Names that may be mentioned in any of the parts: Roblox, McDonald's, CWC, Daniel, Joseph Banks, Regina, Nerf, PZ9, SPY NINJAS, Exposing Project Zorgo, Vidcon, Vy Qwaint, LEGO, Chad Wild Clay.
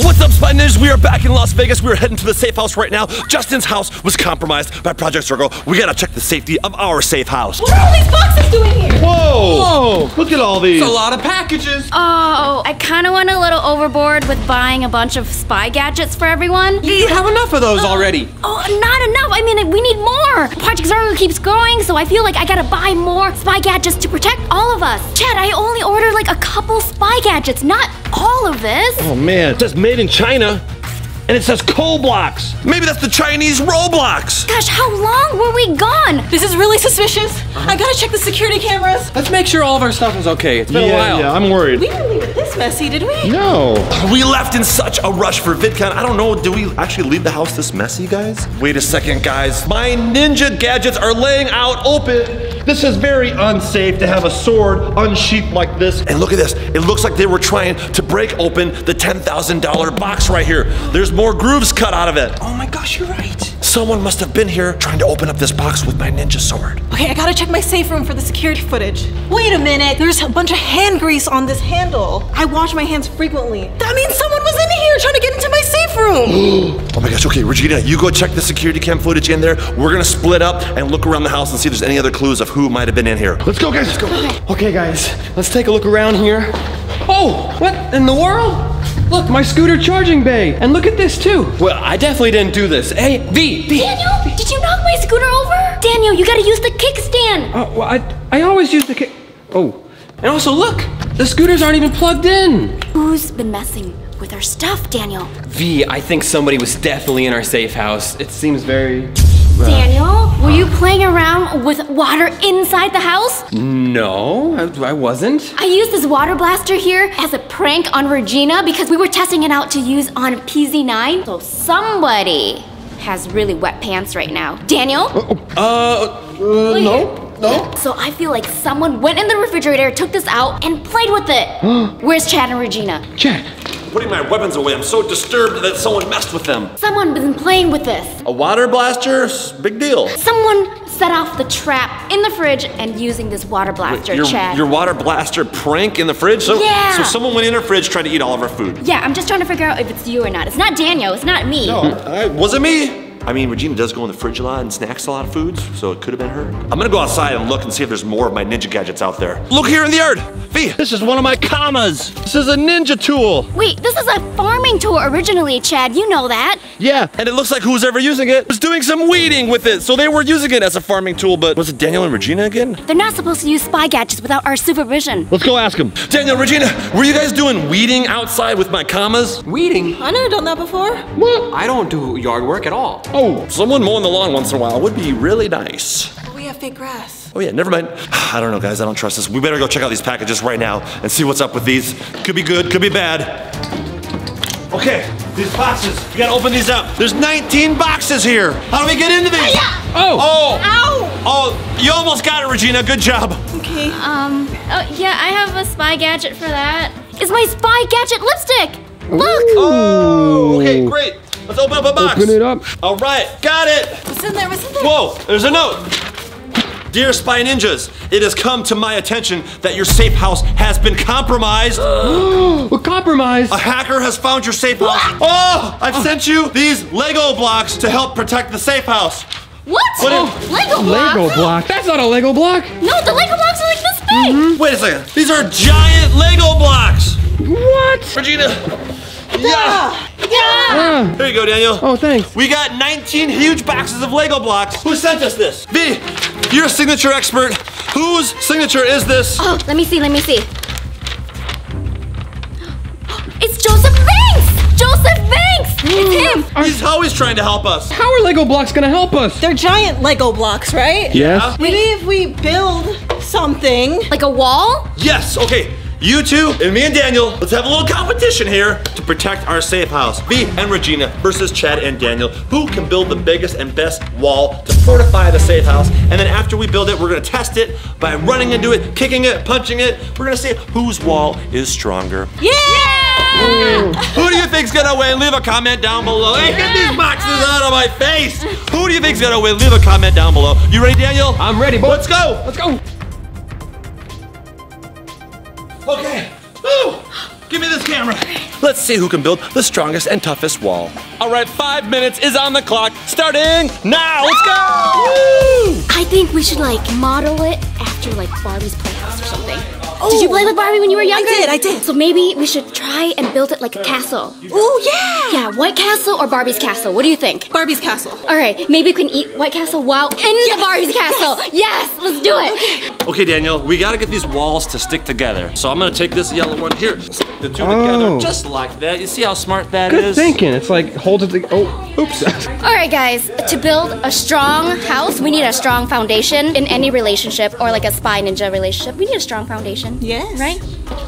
What's up, Spy Ninjas? We are back in Las Vegas. We are heading to the safe house right now. Justin's house was compromised by Project Zorgo. We gotta check the safety of our safe house. What are all these boxes doing here? Whoa! Whoa! Look at all these. It's a lot of packages. Oh, I kind of went a little overboard with buying a bunch of spy gadgets for everyone. You have enough of those already. Oh, not enough. I mean, we need more. Project Zorgo keeps growing, so I feel like I gotta buy more spy gadgets to protect all of us. Chad, I only ordered like a couple spy gadgets, not all of this. Oh man, it says made in China. And it says coal blocks. Maybe that's the Chinese Roblox. Gosh, how long were we gone? This is really suspicious. I gotta check the security cameras. Let's make sure all of our stuff is okay. It's been a while. Yeah, I'm worried. We didn't leave it this messy, did we? No. We left in such a rush for VidCon. I don't know, do we actually leave the house this messy, guys? Wait a second, guys. My ninja gadgets are laying out open. This is very unsafe to have a sword unsheathed like this. And look at this. It looks like they were trying to break open the $10,000 box right here. There's more grooves cut out of it. Oh my gosh, you're right. Someone must have been here trying to open up this box with my ninja sword. Okay, I gotta check my safe room for the security footage. Wait a minute. There's a bunch of hand grease on this handle. I wash my hands frequently. That means someone was in here trying to get into my safe room. Oh my gosh, okay, Regina, you go check the security cam footage in there. We're gonna split up and look around the house and see if there's any other clues of who might have been in here. Let's go, guys, let's go. Okay, guys, let's take a look around here. Oh, what in the world? Look, my scooter charging bay. And look at this, too. Well, I definitely didn't do this. Hey, V. Daniel, did you knock my scooter over? Daniel, you gotta use the kickstand. Well, I always use the kick. Oh, and also look, the scooters aren't even plugged in. Who's been messing with our stuff, Daniel? V, I think somebody was definitely in our safe house. It seems very... Daniel, were you playing around with water inside the house? No, I wasn't. I used this water blaster here as a prank on Regina because we were testing it out to use on PZ9. So somebody has really wet pants right now. Daniel? No. No? So I feel like someone went in the refrigerator, took this out, and played with it. Where's Chad and Regina? Chad. Putting my weapons away. I'm so disturbed that someone messed with them. Someone been playing with this. A water blaster? Big deal. Someone set off the trap in the fridge and using this water blaster. Wait, Chad. Your water blaster prank in the fridge? So, yeah. So someone went in our fridge trying to eat all of our food. Yeah, I'm just trying to figure out if it's you or not. It's not Daniel. It's not me. No, was it me? I mean, Regina does go in the fridge a lot and snacks a lot of foods, so it could have been her. I'm gonna go outside and look and see if there's more of my ninja gadgets out there. Look here in the yard! V! This is one of my commas! This is a ninja tool! Wait, this is a farming tool originally, Chad, you know that. Yeah, and it looks like who's ever using it was doing some weeding with it, so they were using it as a farming tool, but was it Daniel and Regina again? They're not supposed to use spy gadgets without our supervision. Let's go ask them. Daniel, Regina, were you guys doing weeding outside with my commas? Weeding? I never done that before. What? I don't do yard work at all. Oh, someone mowing the lawn once in a while would be really nice. We have fake grass. Oh yeah, never mind. I don't know, guys, I don't trust this. We better go check out these packages right now and see what's up with these. Could be good, could be bad. Okay, these boxes, you gotta open these up. There's 19 boxes here. How do we get into these? Oh. Ow. Oh, you almost got it, Regina, good job. Okay. Yeah, I have a spy gadget for that. It's my spy gadget lipstick. Look. Oh, okay, great. Let's open up a box. Open it up. All right, got it. What's in there? What's in there? Whoa, there's a note. Dear Spy Ninjas, it has come to my attention that your safe house has been compromised. What compromise? A hacker has found your safe house. What? Oh, I've sent you these LEGO blocks to help protect the safe house. What? Lego block? Lego block? That's not a Lego block. No, the Lego blocks are like this big. Wait a second. These are giant Lego blocks. What? Regina. Yeah. Yeah! Here you go, Daniel. Oh, thanks. We got 19 huge boxes of Lego blocks. Who sent us this? V, you're a signature expert. Whose signature is this? Oh, let me see. It's Joseph Banks! Joseph Banks! It's him! He's always trying to help us. How are Lego blocks gonna help us? They're giant Lego blocks, right? Yeah. Maybe if we build something. Like a wall? Yes, okay. You two and me and Daniel, let's have a little competition here to protect our safe house. V and Regina versus Chad and Daniel. Who can build the biggest and best wall to fortify the safe house? And then after we build it, we're gonna test it by running into it, kicking it, punching it. We're gonna see whose wall is stronger. Yeah! Who do you think's gonna win? Leave a comment down below. Hey, get these boxes out of my face! Who do you think's gonna win? Leave a comment down below. You ready, Daniel? I'm ready, boy. Let's go! Let's go! Okay, woo! Give me this camera. Let's see who can build the strongest and toughest wall. All right, 5 minutes is on the clock, starting now. Let's go! Woo! I think we should like model it after like Barbie's playhouse or something. Oh. Did you play with Barbie when you were younger? I did. So maybe we should try and build it like a castle. Oh, yeah! Yeah, White Castle or Barbie's Castle? What do you think? Barbie's Castle. All right, maybe we can eat White Castle while in the Barbie's Castle. Yes, let's do it. Okay. Okay, Daniel, we gotta get these walls to stick together. So I'm gonna take this yellow one here, stick the two together just like that. You see how smart that is? Good thinking. It's like, hold it together. Oh, oops. All right, guys, to build a strong house, we need a strong foundation in any relationship or like a spy ninja relationship. We need a strong foundation. Yes. Right?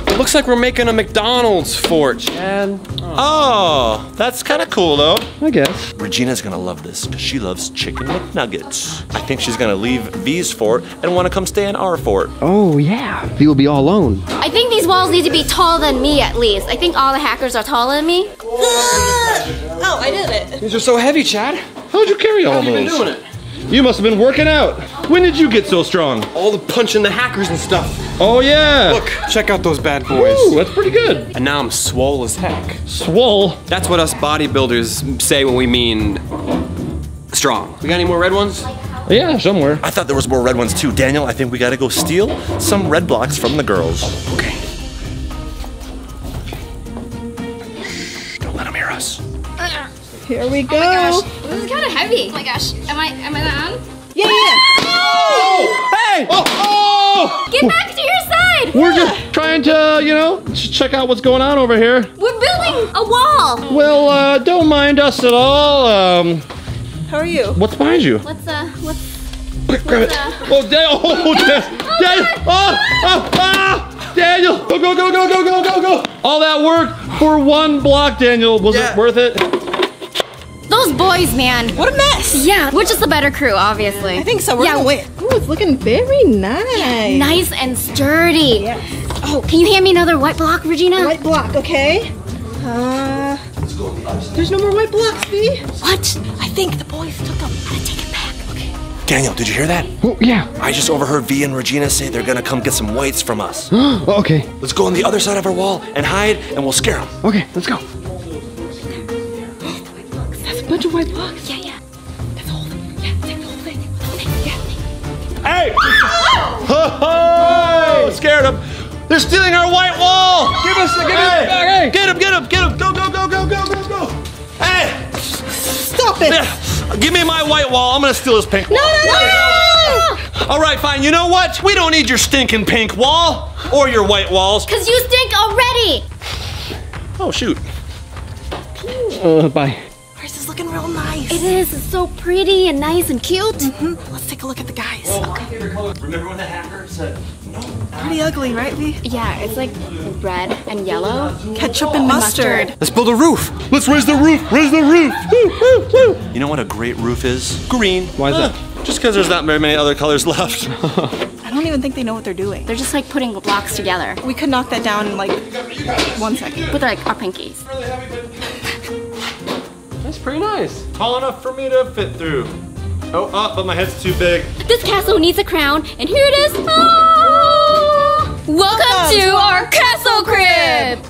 It looks like we're making a McDonald's fort, Chad. Oh, that's kind of cool, though. I guess. Regina's going to love this because she loves chicken McNuggets. I think she's going to leave V's fort and want to come stay in our fort. Oh, yeah. V will be all alone. I think these walls need to be taller than me, at least. I think all the hackers are taller than me. Oh, I did it. These are so heavy, Chad. How'd you carry all those? How have you been doing it? You must have been working out. When did you get so strong? All the punching the hackers and stuff. Oh yeah. Look, check out those bad boys. Ooh, that's pretty good. And now I'm swole as heck. Swole? That's what us bodybuilders say when we mean strong. We got any more red ones? Yeah, somewhere. I thought there was more red ones too. Daniel, I think we gotta go steal some red blocks from the girls. Okay. Don't let them hear us. Here we go. Oh my gosh, this is kind of heavy. Oh my gosh, am I not on? Yeah, yeah. Oh! Hey! Oh! Oh! Get back to your side. We're just trying to, you know, check out what's going on over here. We're building a wall. Well, don't mind us at all. How are you? What's behind you? Oh, Daniel! Oh, Daniel! Oh! Ah! Daniel, go, go, go, go, go, go, go, go! All that work for one block, Daniel. Was it worth it? Those boys, man. What a mess. Yeah, we're just a better crew, obviously. Yeah, I think so. We're gonna win. Ooh, it's looking very nice. Yeah, nice and sturdy. Yes. Oh, can you hand me another white block, Regina? A white block, okay. There's no more white blocks, V. What? I think the boys took them. I'm gonna take it back. Okay. Daniel, did you hear that? Oh, yeah. I just overheard V and Regina say they're gonna come get some whites from us. Oh, okay. Let's go on the other side of our wall and hide, and we'll scare them. Okay, let's go. Bunch of white blocks. Yeah, yeah. That's the whole thing. Yeah, take the whole thing. Hey! Ho ho! Scared them. They're stealing our white wall. Give us the back. Hey! Get him! Get him! Get him! Go! Go! Go! Go! Go! Go! Go! Hey! Stop it! Give me my white wall. I'm gonna steal his pink wall. No! No! All right, fine. You know what? We don't need your stinking pink wall or your white walls. Cause you stink already. Oh shoot. Bye. It's looking real nice. It is. It's so pretty and nice and cute. Mm-hmm. Let's take a look at the guys. Well, okay. Remember when the hacker said no? Pretty ugly, right, V? Yeah, it's like red and yellow. Ketchup and mustard. Let's build a roof. Let's raise the roof. Raise the roof. You know what a great roof is? Green. Why is that? Just because there's not very many other colors left. I don't even think they know what they're doing. They're just like putting blocks together. We could knock that down in like 1 second. But they're like our pinkies. That's pretty nice. Tall enough for me to fit through. Oh, but my head's too big. This castle needs a crown, and here it is. Oh! Welcome to our castle crib.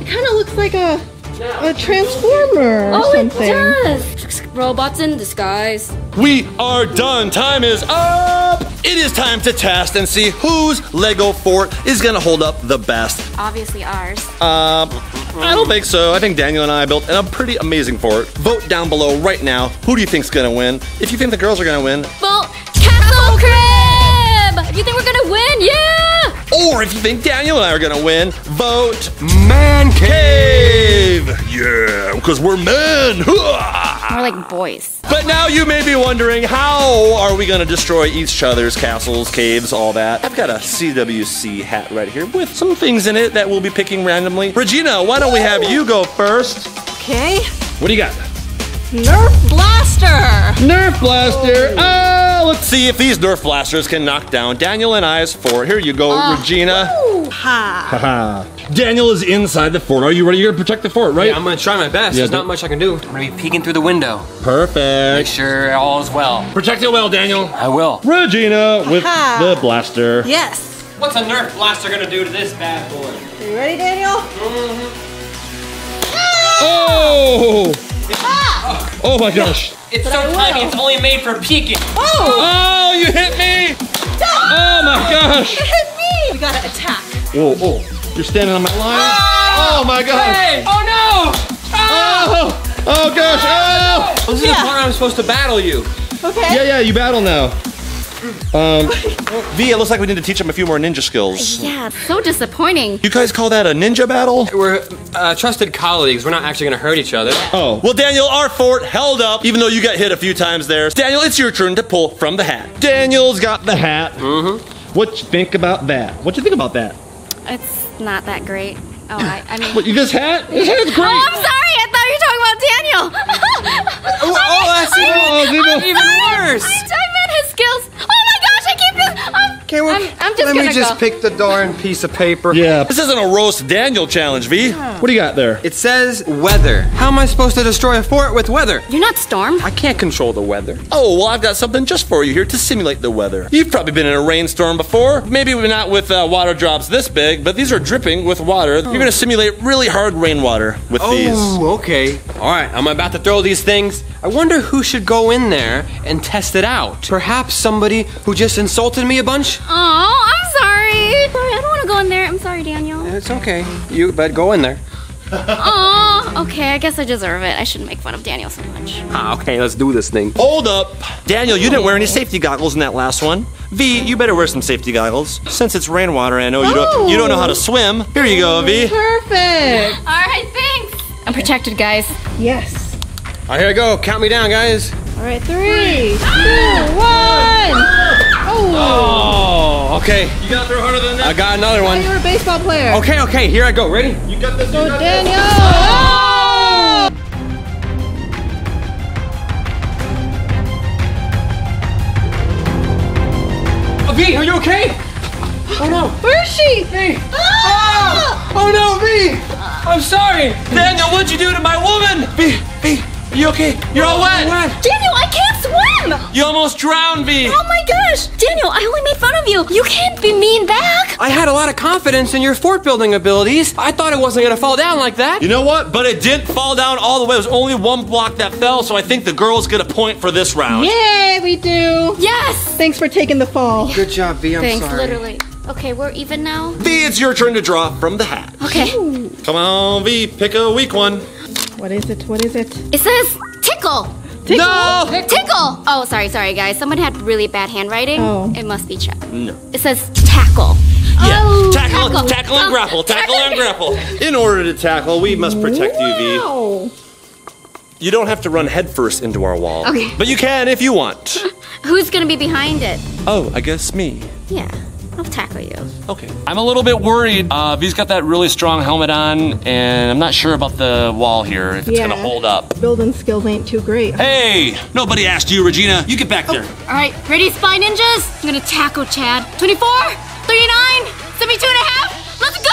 It kind of looks like a transformer or something. Oh, it does. Robots in disguise. We are done. Time is up. It is time to test and see whose Lego fort is gonna hold up the best. Obviously ours. I don't think so. I think Daniel and I built a pretty amazing fort. Vote down below right now. Who do you think's gonna win? If you think the girls are gonna win, vote Castle Crib! If you think we're gonna win, yeah! Or if you think Daniel and I are gonna win, vote Man Cave! Yeah, because we're men! More like boys. But now you may be wondering, how are we gonna destroy each other's castles, caves, all that? I've got a CWC hat right here with some things in it that we'll be picking randomly. Regina, why don't we have you go first? Okay. What do you got? Nerf blaster! Nerf blaster! Oh, let's see if these Nerf blasters can knock down Daniel and I's fort. Here you go, Regina. Daniel is inside the fort. Are you ready? You're gonna protect the fort, right? Yeah, I'm gonna try my best. Yeah, there's not much I can do. I'm gonna be peeking through the window. Perfect. Make sure all is well. Protect it well, Daniel. I will. Regina with the blaster. Yes. What's a Nerf blaster gonna do to this bad boy? You ready, Daniel? Mm-hmm. Oh! Ah! Oh my gosh. It's so tiny, it's only made for peeking. Oh! Oh, you hit me! Oh my gosh! You hit me! We gotta attack. Whoa, oh, you're standing on my line. Oh my gosh! Hey. Oh no! Oh! Oh gosh! Oh! This is the part I'm supposed to battle you. Okay. Yeah, yeah, you battle now. V, it looks like we need to teach him a few more ninja skills. Yeah, it's so disappointing. You guys call that a ninja battle? We're trusted colleagues. We're not actually gonna hurt each other. Oh. Well, Daniel, our fort held up, even though you got hit a few times there. Daniel, it's your turn to pull from the hat. Daniel's got the hat. Mm-hmm. What you think about that? What you think about that? It's not that great. Oh, I mean... What, this hat? This hat's great! Oh, I'm sorry! I thought you were talking about Daniel! Oh, that's even worse! I meant his skills! Oh my gosh, I keep... I'm just gonna go. Let me just pick the darn piece of paper. Yeah, this isn't a roast Daniel challenge, V. Yeah. What do you got there? It says weather. How am I supposed to destroy a fort with weather? You're not Storm. I can't control the weather. Oh, well, I've got something just for you here to simulate the weather. You've probably been in a rainstorm before. Maybe we're not with water drops this big, but these are dripping with water. Oh. You're gonna simulate really hard rainwater with these. Oh, okay. All right, I'm about to throw these things. I wonder who should go in there and test it out. Perhaps somebody who just insulted me a bunch? Oh, I'm sorry. I don't want to go in there. I'm sorry, Daniel. It's okay. You better go in there. Oh, okay, I guess I deserve it. I shouldn't make fun of Daniel so much. Ah, okay, let's do this thing. Hold up. Daniel, you didn't wear any safety goggles in that last one. V, you better wear some safety goggles. Since it's rainwater, I know you don't know how to swim. Here you go, V. Perfect. All right, thanks. I'm protected, guys. Yes. All right, here I go. Count me down, guys. All right, 3, 2, 1. Oh. Oh, okay. You got through harder than that? I got another one. You were a baseball player. Okay, okay, here I go. Ready? You got this, go, Daniel! Oh! Oh, V, are you okay? Oh no. Where is she? V. Ah! Oh no, V! I'm sorry. Daniel, what'd you do to my woman? V. You okay? You're all wet. Daniel, I can't swim. You almost drowned me. Oh my gosh. Daniel, I only made fun of you. You can't be mean back. I had a lot of confidence in your fort building abilities. I thought it wasn't going to fall down like that. You know what? But it didn't fall down all the way. It was only one block that fell, so I think the girls get a point for this round. Yay, we do. Yes. Thanks for taking the fall. Good job, V. Thanks, sorry. Literally. Okay, we're even now. V, it's your turn to draw from the hat. Okay. Ooh. Come on, V. Pick a weak one. What is it? What is it? It says tickle. Tickle. No. Tickle. Oh, sorry, guys. Someone had really bad handwriting. Oh. It must be Chad. No. It says tackle. Yeah. Oh, tackle and grapple. Tackle and grapple. In order to tackle, we must protect you, V. You don't have to run headfirst into our wall. Okay. But you can if you want. Who's gonna be behind it? Oh, I guess me. Yeah. I'll tackle you. Okay. I'm a little bit worried. V's got that really strong helmet on, and I'm not sure about the wall here, if it's going to hold up. Building skills ain't too great. Hey, nobody asked you, Regina. You get back there. All right, ready, Spy Ninjas? I'm going to tackle Chad. 24, 39, 72 and a half. Let's go!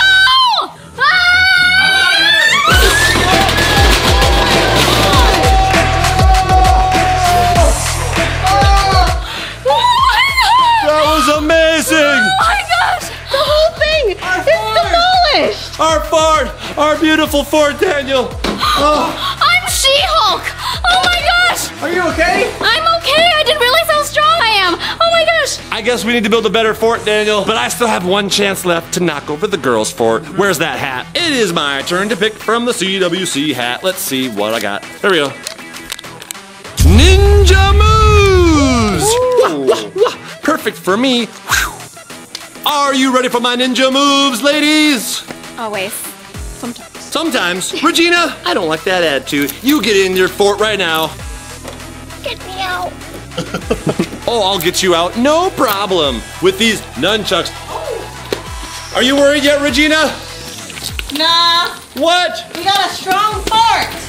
That was amazing! Oh my gosh! The whole thing! It's demolished! Our fort! Our beautiful fort, Daniel! Oh. I'm She-Hulk! Oh my gosh! Are you okay? I'm okay! I didn't realize how strong I am! Oh my gosh! I guess we need to build a better fort, Daniel. But I still have one chance left to knock over the girls' fort. Where's that hat? It is my turn to pick from the CWC hat. Let's see what I got. There we go. Ninja moves! Wah, wah, wah. Perfect for me. Whew. Are you ready for my ninja moves, ladies? Always. Sometimes. Sometimes? Regina, I don't like that attitude. You get in your fort right now. Get me out. Oh, I'll get you out. No problem. With these nunchucks. Oh. Are you worried yet, Regina? Nah. What? We got a strong fort.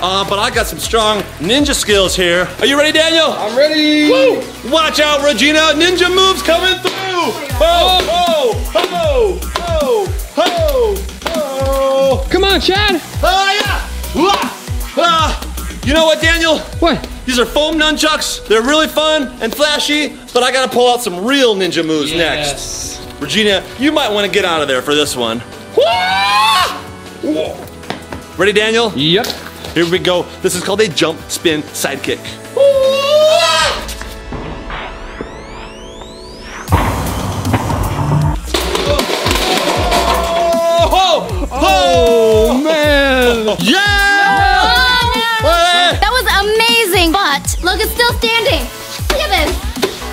But I got some strong ninja skills here. Are you ready, Daniel? I'm ready. Woo. Watch out, Regina. Ninja moves coming through. Ho, ho, ho, ho, ho, ho. Come on, Chad. You know what, Daniel? What? These are foam nunchucks. They're really fun and flashy, but I got to pull out some real ninja moves next. Regina, you might want to get out of there for this one. Whoa. Ready, Daniel? Yep. Here we go. This is called a jump, spin, side kick. Oh man! Yeah! That was amazing, but look, it's still standing. Look at this.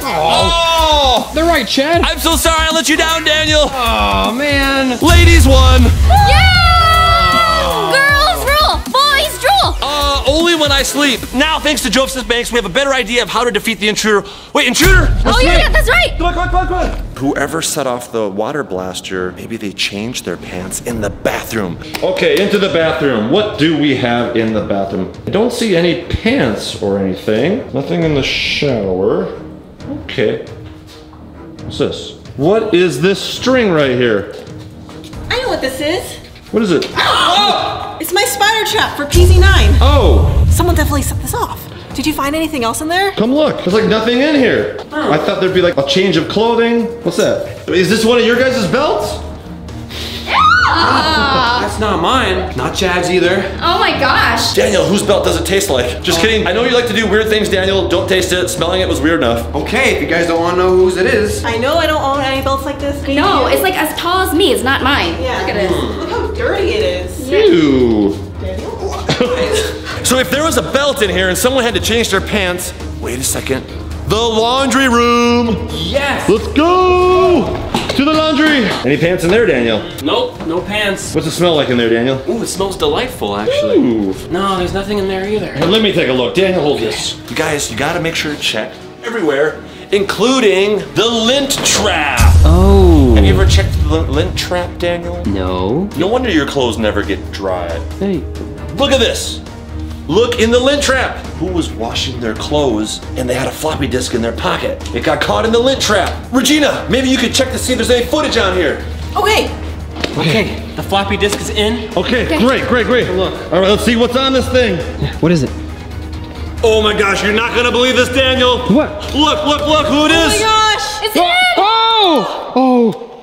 Oh! They're right, Chad. I'm so sorry I let you down, Daniel. Oh man! Ladies won. Yeah! Girls rule. Boys drool. Only when I sleep. Now, thanks to Joseph Banks, we have a better idea of how to defeat the intruder. Wait, intruder! Oh yeah, that's right. Come on, come on, come on, come on. Whoever set off the water blaster, maybe they changed their pants in the bathroom. Okay, into the bathroom. What do we have in the bathroom? I don't see any pants or anything. Nothing in the shower. Okay. What's this? What is this string right here? I know what this is. What is it? Oh! It's my spider trap for PZ9. Oh. Someone definitely set this off. Did you find anything else in there? Come look, there's like nothing in here. Oh. I thought there'd be like a change of clothing. What's that? Is this one of your guys' belts? Yeah. That's not mine. Not Chad's either. Oh my gosh. Daniel, whose belt does it taste like? Just kidding. I know you like to do weird things, Daniel. Don't taste it. Smelling it was weird enough. Okay, if you guys don't want to know whose it is. I know I don't own any belts like this. No, it's like as tall as me. It's not mine. Yeah. Look at it. Look how dirty it is. Ew. Daniel? So if there was a belt in here and someone had to change their pants, wait a second, the laundry room. Yes. Let's go to the laundry. Any pants in there, Daniel? Nope, no pants. What's it smell like in there, Daniel? Ooh, it smells delightful, actually. Ooh. No, there's nothing in there either. Well, let me take a look. Daniel, hold this. You guys, you gotta make sure to check everywhere, including the lint trap. Oh. Have you ever checked the lint trap, Daniel? No. No wonder your clothes never get dry. Hey. Look at this. Look in the lint trap. Who was washing their clothes and they had a floppy disk in their pocket? It got caught in the lint trap. Regina, maybe you could check to see if there's any footage on here. Okay. Okay. The floppy disk is in. Okay, great, great, great. Look. All right, let's see what's on this thing. What is it? Oh my gosh, you're not gonna believe this, Daniel. What? Look, look, look who it is. Oh my gosh, it's him. Oh, oh.